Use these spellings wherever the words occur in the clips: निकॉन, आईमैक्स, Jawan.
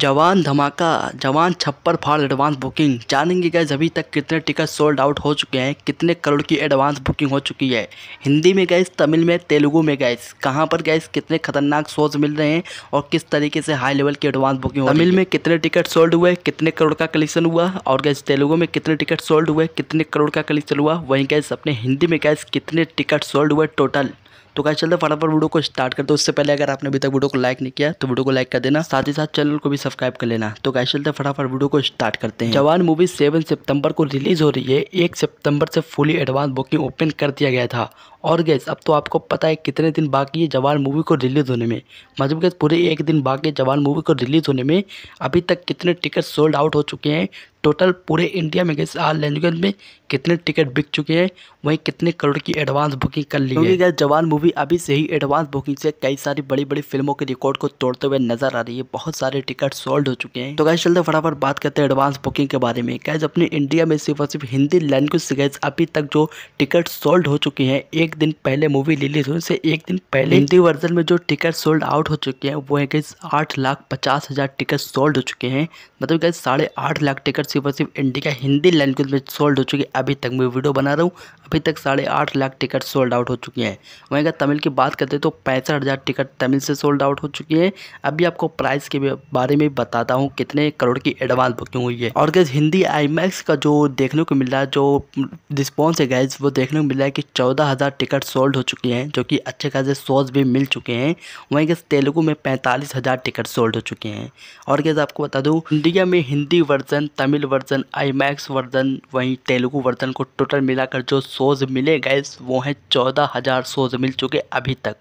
जवान धमाका, जवान छप्पर फाड़ एडवांस बुकिंग। जानेंगे गाइस अभी तक कितने टिकट सोल्ड आउट हो चुके हैं, कितने करोड़ की एडवांस बुकिंग हो चुकी है हिंदी में गाइस, तमिल में, तेलुगु में गाइस, कहां पर गाइस कितने खतरनाक शोज मिल रहे हैं और किस तरीके से हाई लेवल की एडवांस बुकिंग। तमिल में कितने टिकट सोल्ड हुए, कितने करोड़ का कलेक्शन हुआ, और गाइस तेलुगु में कितने टिकट सोल्ड हुए, कितने करोड़ का कलेक्शन हुआ, वहीं गाइस अपने हिंदी में गाइस कितने टिकट सोल्ड हुए टोटल। तो गाइस चलते फटाफट वीडियो को स्टार्ट कर दो। उससे पहले अगर आपने अभी तक वीडियो को लाइक नहीं किया तो वीडियो को लाइक कर देना, साथ ही साथ चैनल को भी सब्सक्राइब कर लेना। तो गाइस चलते फटाफट वीडियो को स्टार्ट करते हैं। जवान मूवी 7 सितंबर को रिलीज हो रही है। 1 सितंबर से फुली एडवांस बुकिंग ओपन कर दिया गया था। और गाइस अब तो आपको पता है कितने दिन बाकी है जवान मूवी को रिलीज होने में, मतलब गाइस पूरे 1 दिन बाकी है जवान मूवी को रिलीज होने में। अभी तक कितने टिकट सोल्ड आउट हो चुके हैं टोटल पूरे इंडिया में गाइस, आल लैंग्वेज में कितने टिकट बिक चुके हैं, वहीं कितने करोड़ की एडवांस बुकिंग कर ली है। गाइस जवान मूवी अभी से ही एडवांस बुकिंग से कई सारी बड़ी बड़ी फिल्मों के रिकॉर्ड को तोड़ते हुए नजर आ रही है। बहुत सारे टिकट सोल्ड हो चुके हैं। तो गाइस चलते फटाफट बात करते हैं एडवांस बुकिंग के बारे में। गाइस अपने इंडिया में सिर्फ और सिर्फ हिंदी लैंग्वेज से गाइस अभी तक जो टिकट सोल्ड हो चुकी हैं, 1 दिन पहले मूवी रिलीज होने से 1 दिन पहले हिंदी वर्जन में जो टिकट सोल्ड आउट हो चुके हैं वो है गाइस 8,50,000 टिकट सोल्ड हो चुके हैं। मतलब गाइस 8.5 लाख टिकट सिर्फ और सिर्फ इंडिया हिंदी लैंग्वेज में सोल्ड हो चुकी है। अभी तक मैं वीडियो बना रहा हूँ, अभी तक 8.5 लाख टिकट सोल्ड आउट हो चुकी हैं। वहीं अगर तमिल की बात करते हैं तो 65,000 टिकट तमिल से सोल्ड आउट हो चुकी है। अभी आपको प्राइस के बारे में बताता हूँ कितने करोड़ की एडवांस बुकिंग हुई है। और गाइस हिंदी आईमैक्स का जो देखने को मिल रहा है, जो रिस्पॉन्स है गाइस, वो देखने को मिल रहा है कि 14,000 टिकट सोल्ड हो चुकी हैं, जो कि अच्छे खासे शोज भी मिल चुके हैं। वहीं गाइस तेलुगु में 45,000 टिकट सोल्ड हो चुके हैं। और गाइस आपको बता दूँ इंडिया में Hindi version, Tamil version, आईमैक्स version, वहीं तेलुगु वर्जन को टोटल मिलाकर जो शोज मिले गाइस वो हैं 14,000 शोज मिल चुके अभी तक,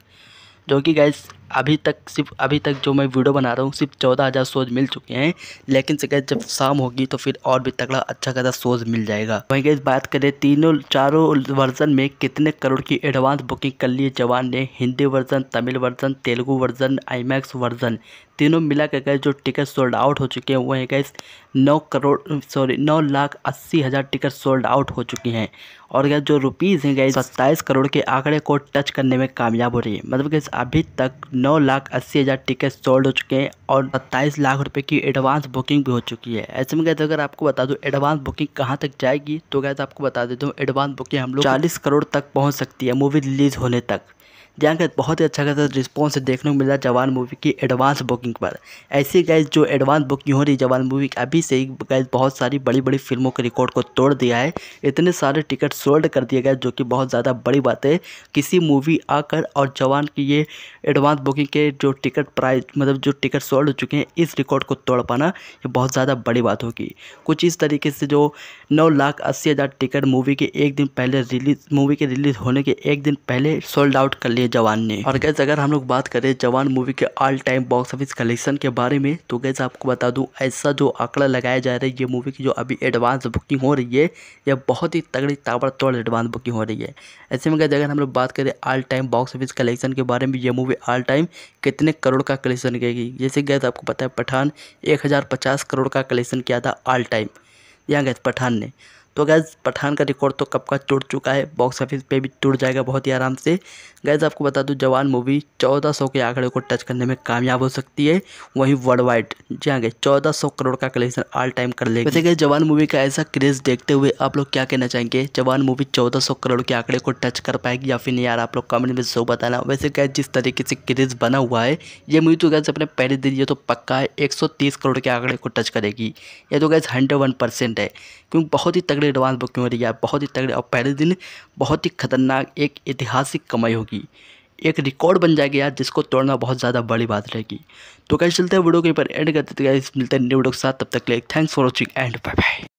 जो कि गाइस अभी तक जो मैं वीडियो बना रहा हूँ सिर्फ 14,000 शोज मिल चुके हैं। लेकिन से गाइस जब शाम होगी तो फिर और भी तगड़ा अच्छा खासा शोज मिल जाएगा। वहीं गाइस बात करें चारों वर्जन में कितने करोड़ की एडवांस बुकिंग कर ली है जवान ने। Hindi version, Tamil version, Telugu version, आईमैक्स version, तीनों मिलाकर गाइस जो टिकट सोल्ड आउट हो चुके हैं वो है गाइस 9,80,000 टिकट सोल्ड आउट हो चुकी हैं। और गाइस जो रुपीज़ हैं गाइस 27 करोड़ के आंकड़े को टच करने में कामयाब हो रही है। मतलब गाइस अभी तक 9,80,000 टिकट सोल्ड हो चुके हैं और 27 लाख रुपए की एडवांस बुकिंग भी हो चुकी है। ऐसे में गाइस अगर आपको बता दूं एडवांस बुकिंग कहां तक जाएगी, तो गाइस आपको बता देता हूं एडवांस बुकिंग हम लोग 40 करोड़ तक पहुंच सकती है मूवी रिलीज होने तक। जहाँ का बहुत ही अच्छा खासा रिस्पॉन्स देखने को मिला जवान मूवी की एडवांस बुकिंग पर। ऐसी गाइस जो एडवांस बुकिंग हो रही है जवान मूवी अभी से ही गाइस बहुत सारी बड़ी बड़ी फिल्मों के रिकॉर्ड को तोड़ दिया है। इतने सारे टिकट सोल्ड कर दिए गए, जो कि बहुत ज़्यादा बड़ी बात है। किसी मूवी आकर और जवान की ये एडवांस बुकिंग के जो टिकट प्राइस, मतलब जो टिकट सोल्ड हो चुके हैं, इस रिकॉर्ड को तोड़ पाना ये बहुत ज़्यादा बड़ी बात होगी। कुछ इस तरीके से जो 9,80,000 टिकट मूवी के 1 दिन पहले रिलीज, मूवी के रिलीज होने के 1 दिन पहले सोल्ड आउट कर लिए जवान ने। और गाइस अगर हम लोग बात करें जवान मूवी के all time box office collection के बारे में, तो गाइस आपको बता दूं ऐसा जो आंकड़ा लगाया जा रहा है, ये मूवी की जो अभी एडवांस बुकिंग हो रही है यह बहुत ही तगड़ी ताबड़तोड़ एडवांस बुकिंग हो रही है। ऐसे में गाइस अगर हम लोग बात करें all time box office collection के बारे में, यह मूवी ऑल टाइम कितने करोड़ का कलेक्शन करेगी। जैसे गाइस आपको पता है पठान 1,050 करोड़ का कलेक्शन किया था ऑल टाइम, यहाँ गाइस पठान ने। तो गाइस पठान का रिकॉर्ड तो कब का टूट चुका है, बॉक्स ऑफिस पे भी टूट जाएगा बहुत ही आराम से। गाइस आपको बता दूं जवान मूवी 1400 के आंकड़े को टच करने में कामयाब हो सकती है, वहीं वर्ल्ड वाइड जी हाँ गाइस 1400 करोड़ का कलेक्शन ऑल टाइम कर लेगी। वैसे गाइस जवान मूवी का ऐसा क्रेज़ देखते हुए आप लोग क्या कहना चाहेंगे, जवान मूवी 1400 करोड़ के आंकड़े को टच कर पाएगी या फिर नहीं, यार आप लोग कमेंट में ज़रूर बताना। वैसे गाइस जिस तरीके से क्रेज़ बना हुआ है ये मूवी, तो गाइस अपने पहले दिन ये तो पक्का है 130 करोड़ के आंकड़े को टच करेगी। ये तो गाइस 101% है, क्योंकि बहुत ही तगड़ी एडवांस बुकिंग हो रही है, बहुत ही तगड़े, और पहले दिन बहुत ही खतरनाक एक ऐतिहासिक कमाई होगी, एक रिकॉर्ड बन जाएगा यार, जिसको तोड़ना बहुत ज़्यादा बड़ी बात रहेगी। तो गाइस चलते हैं वीडियो के ऊपर एंड करते हैं, गाइस मिलते हैं न्यू वीडियो के साथ, तब तक के लिए thanks for watching and bye bye.